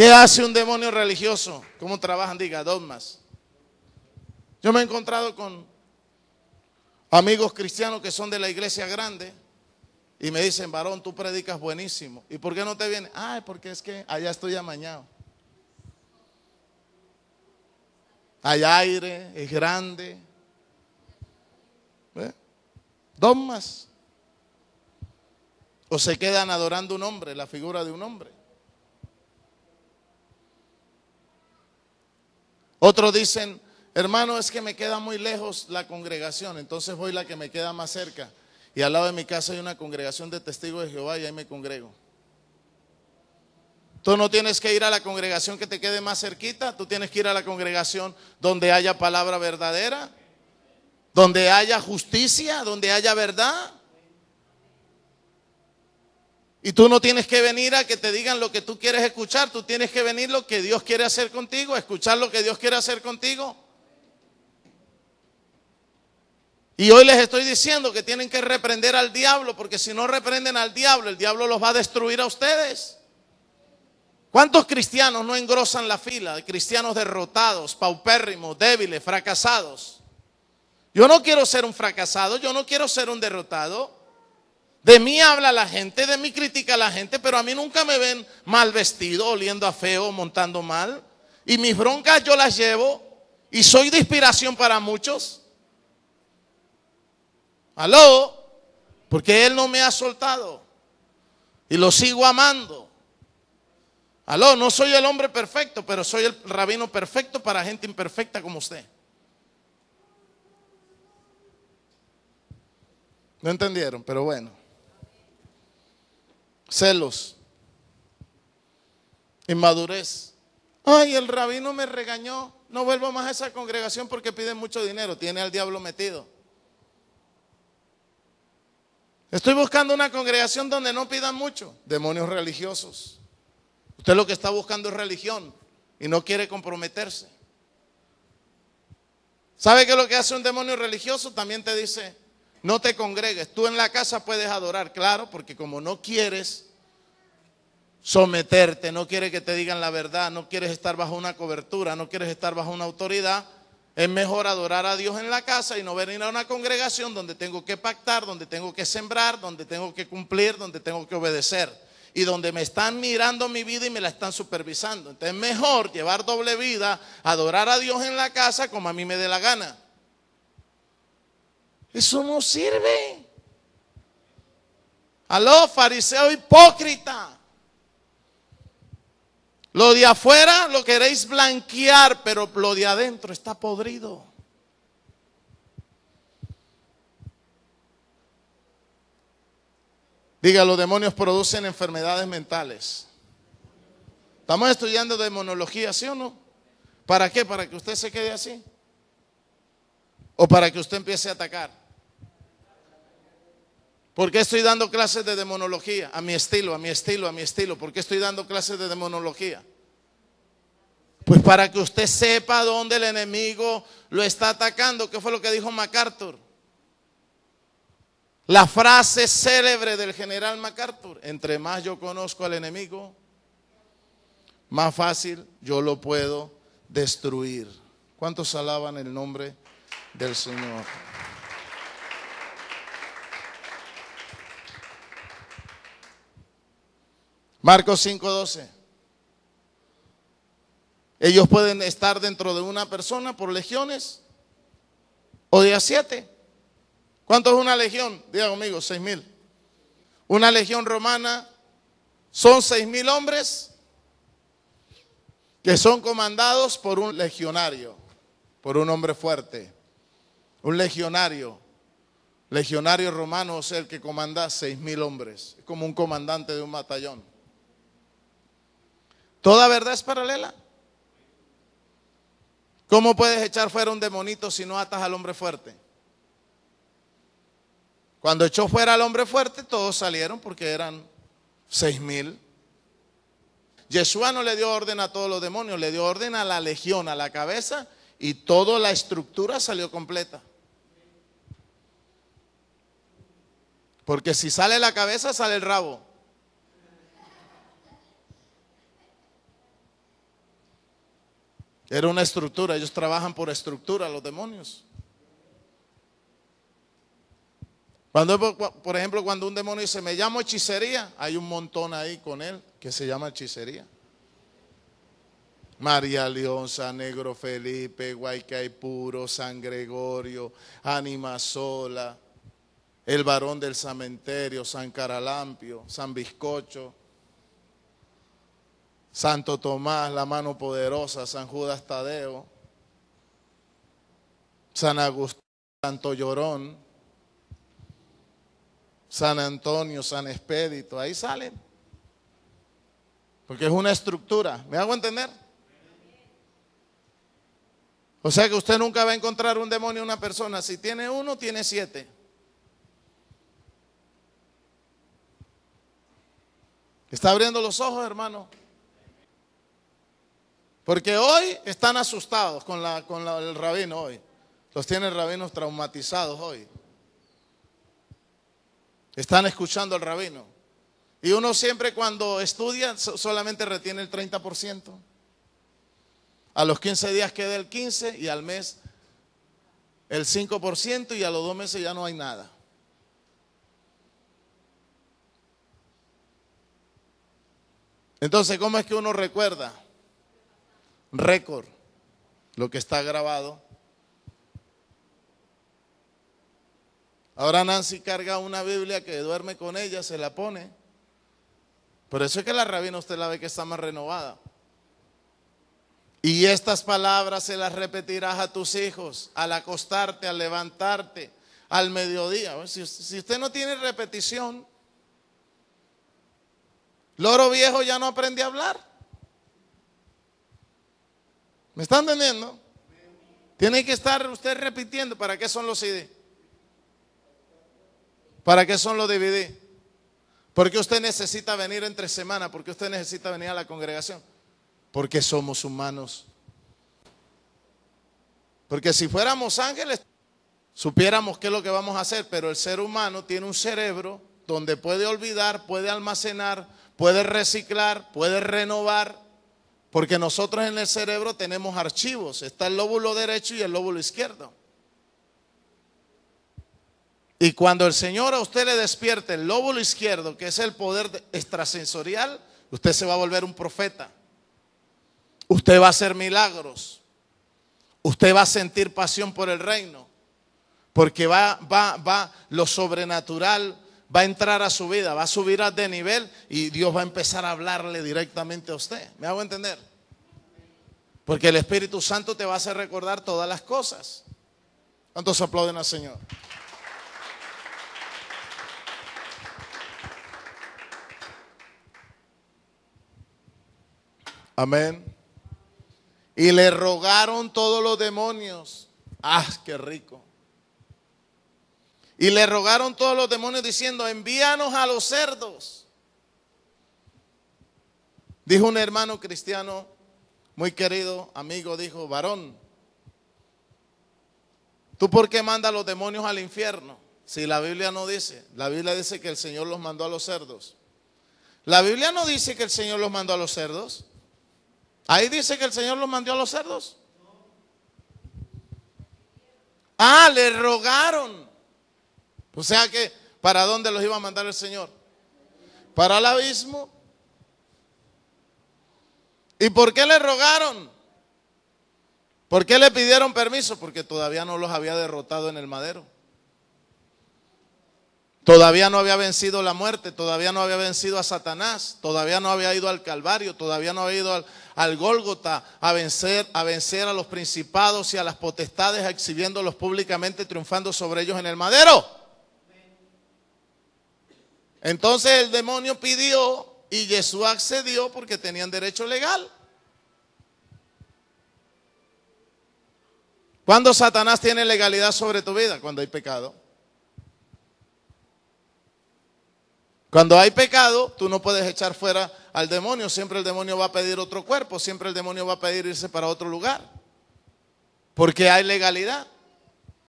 ¿Qué hace un demonio religioso? ¿Cómo trabajan? Diga, dogmas. Yo me he encontrado con amigos cristianos que son de la iglesia grande y me dicen, varón, tú predicas buenísimo. ¿Y por qué no te vienes? Ay, porque es que allá estoy amañado. Hay aire, es grande. ¿Ve? Dogmas. O se quedan adorando un hombre, la figura de un hombre. Otros dicen, hermano, es que me queda muy lejos la congregación, entonces voy la que me queda más cerca. Y al lado de mi casa hay una congregación de testigos de Jehová y ahí me congrego. Tú no tienes que ir a la congregación que te quede más cerquita, tú tienes que ir a la congregación donde haya palabra verdadera, donde haya justicia, donde haya verdad. Y tú no tienes que venir a que te digan lo que tú quieres escuchar, tú tienes que venir lo que Dios quiere hacer contigo, escuchar lo que Dios quiere hacer contigo. Y hoy les estoy diciendo que tienen que reprender al diablo, porque si no reprenden al diablo, el diablo los va a destruir a ustedes. ¿Cuántos cristianos no engrosan la fila de cristianos derrotados, paupérrimos, débiles, fracasados? Yo no quiero ser un fracasado, yo no quiero ser un derrotado. De mí habla la gente, de mí critica la gente, pero a mí nunca me ven mal vestido, oliendo a feo, montando mal. Y mis broncas yo las llevo y soy de inspiración para muchos. Aló, porque Él no me ha soltado y lo sigo amando. Aló, no soy el hombre perfecto, pero soy el rabino perfecto para gente imperfecta como usted. No entendieron, pero bueno. Celos, inmadurez. Ay, el rabino me regañó, no vuelvo más a esa congregación porque piden mucho dinero. Tiene al diablo metido. Estoy buscando una congregación donde no pidan mucho. Demonios religiosos. Usted lo que está buscando es religión y no quiere comprometerse. ¿Sabe qué es lo que hace un demonio religioso? También te dice, no te congregues, tú en la casa puedes adorar. Claro, porque como no quieres someterte, no quieres que te digan la verdad, no quieres estar bajo una cobertura, no quieres estar bajo una autoridad, es mejor adorar a Dios en la casa y no venir a una congregación donde tengo que pactar, donde tengo que sembrar, donde tengo que cumplir, donde tengo que obedecer y donde me están mirando mi vida y me la están supervisando. Entonces es mejor llevar doble vida, adorar a Dios en la casa como a mí me dé la gana. Eso no sirve. Aló, fariseo hipócrita. Lo de afuera lo queréis blanquear, pero lo de adentro está podrido. Diga, los demonios producen enfermedades mentales. Estamos estudiando demonología, ¿sí o no? ¿Para qué? ¿Para que usted se quede así? ¿O para que usted empiece a atacar? ¿Por qué estoy dando clases de demonología? A mi estilo, a mi estilo, a mi estilo. ¿Por qué estoy dando clases de demonología? Pues para que usted sepa dónde el enemigo lo está atacando. ¿Qué fue lo que dijo MacArthur? La frase célebre del general MacArthur: entre más yo conozco al enemigo, más fácil yo lo puedo destruir. ¿Cuántos alaban el nombre del Señor? Marcos 5:12. Ellos pueden estar dentro de una persona por legiones o de a 7. ¿Cuánto es una legión? Diga conmigo, 6,000. Una legión romana son 6,000 hombres que son comandados por un legionario, por un hombre fuerte. Un legionario romano, o sea, el que comanda 6,000 hombres. Es como un comandante de un batallón. ¿Toda verdad es paralela? ¿Cómo puedes echar fuera un demonito si no atas al hombre fuerte? Cuando echó fuera al hombre fuerte, todos salieron porque eran 6,000. Yeshua no le dio orden a todos los demonios, le dio orden a la legión, a la cabeza, y toda la estructura salió completa. Porque si sale la cabeza, sale el rabo. Era una estructura, ellos trabajan por estructura, los demonios. Cuando, por ejemplo, cuando un demonio dice, me llamo hechicería, hay un montón ahí con él que se llama hechicería. María Leonza, Negro Felipe, Guaycaipuro, San Gregorio, Ánima Sola, el varón del cementerio, San Caralampio, San Biscocho, Santo Tomás, la mano poderosa, San Judas Tadeo, San Agustín, Santo Llorón, San Antonio, San Espédito, ahí salen. Porque es una estructura, ¿me hago entender? O sea que usted nunca va a encontrar un demonio en una persona. Si tiene uno, tiene 7. ¿Está abriendo los ojos, hermano? Porque hoy están asustados con el rabino hoy. Los tienen rabinos traumatizados hoy. Están escuchando al rabino. Y uno siempre cuando estudia solamente retiene el 30%. A los 15 días queda el 15% y al mes el 5% y a los 2 meses ya no hay nada. Entonces, ¿cómo es que uno recuerda? Récord, lo que está grabado. Ahora Nancy carga una Biblia que duerme con ella, se la pone. Por eso es que la rabina usted la ve que está más renovada. Y estas palabras se las repetirás a tus hijos al acostarte, al levantarte, al mediodía. Si usted no tiene repetición, loro viejo ya no aprende a hablar. ¿Me están entendiendo? Tiene que estar usted repitiendo. ¿Para qué son los CD? ¿Para qué son los DVD? Porque usted necesita venir entre semana, porque usted necesita venir a la congregación. Porque somos humanos. Porque si fuéramos ángeles, supiéramos qué es lo que vamos a hacer. Pero el ser humano tiene un cerebro donde puede olvidar, puede almacenar, puede reciclar, puede renovar. Porque nosotros en el cerebro tenemos archivos. Está el lóbulo derecho y el lóbulo izquierdo. Y cuando el Señor a usted le despierte el lóbulo izquierdo, que es el poder extrasensorial, usted se va a volver un profeta. Usted va a hacer milagros. Usted va a sentir pasión por el reino. Porque lo sobrenatural va a entrar a su vida, va a subir de nivel y Dios va a empezar a hablarle directamente a usted. ¿Me hago entender? Porque el Espíritu Santo te va a hacer recordar todas las cosas. ¿Cuántos aplauden al Señor? Amén. Y le rogaron todos los demonios. ¡Ah, qué rico! Y le rogaron todos los demonios diciendo, envíanos a los cerdos. Dijo un hermano cristiano, muy querido, amigo, dijo, varón, ¿tú por qué mandas a los demonios al infierno? Si la Biblia no dice, la Biblia dice que el Señor los mandó a los cerdos. La Biblia no dice que el Señor los mandó a los cerdos. Ahí dice que el Señor los mandó a los cerdos. Ah, le rogaron. O sea que, ¿para dónde los iba a mandar el Señor? Para el abismo. ¿Y por qué le rogaron? ¿Por qué le pidieron permiso? Porque todavía no los había derrotado en el madero. Todavía no había vencido la muerte, todavía no había vencido a Satanás, todavía no había ido al Calvario, todavía no había ido al Gólgota a vencer a los principados y a las potestades, exhibiéndolos públicamente, triunfando sobre ellos en el madero. Entonces el demonio pidió y Yeshua accedió porque tenían derecho legal. ¿Cuándo Satanás tiene legalidad sobre tu vida? Cuando hay pecado. Cuando hay pecado, tú no puedes echar fuera al demonio. Siempre el demonio va a pedir otro cuerpo. Siempre el demonio va a pedir irse para otro lugar. Porque hay legalidad.